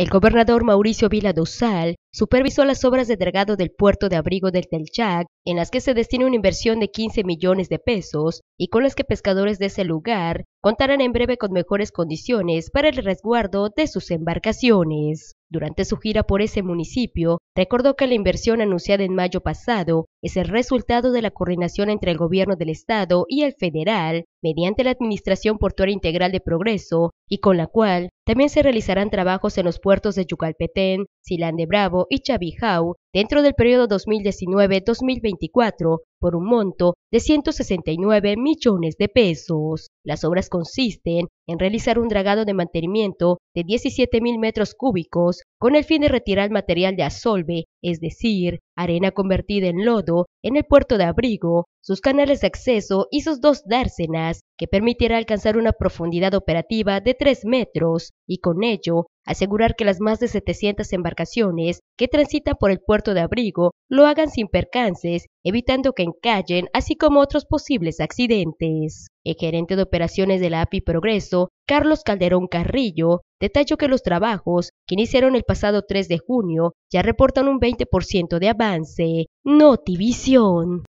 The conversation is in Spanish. El gobernador Mauricio Vila Dosal supervisó las obras de dragado del puerto de abrigo del Telchac, en las que se destina una inversión de 15 millones de pesos y con las que pescadores de ese lugar contarán en breve con mejores condiciones para el resguardo de sus embarcaciones. Durante su gira por ese municipio, recordó que la inversión anunciada en mayo pasado es el resultado de la coordinación entre el gobierno del estado y el federal, mediante la Administración Portuaria Integral de Progreso, y con la cual también se realizarán trabajos en los puertos de Yucalpetén, Silán de Bravo y Chavijau dentro del periodo 2019-2024 por un monto de 169 millones de pesos. Las obras consisten en realizar un dragado de mantenimiento de 17.000 metros cúbicos con el fin de retirar material de asolve, es decir, arena convertida en lodo, en el puerto de abrigo, sus canales de acceso y sus dos dársenas, que permitirá alcanzar una profundidad operativa de 3 metros y con ello asegurar que las más de 700 embarcaciones que transitan por el puerto de abrigo lo hagan sin percances, evitando que encallen, así como otros posibles accidentes. El gerente de operaciones de la API Progreso, Carlos Calderón Carrillo, detalló que los trabajos, que iniciaron el pasado 3 de junio, ya reportan un 20% de avance. Notivisión.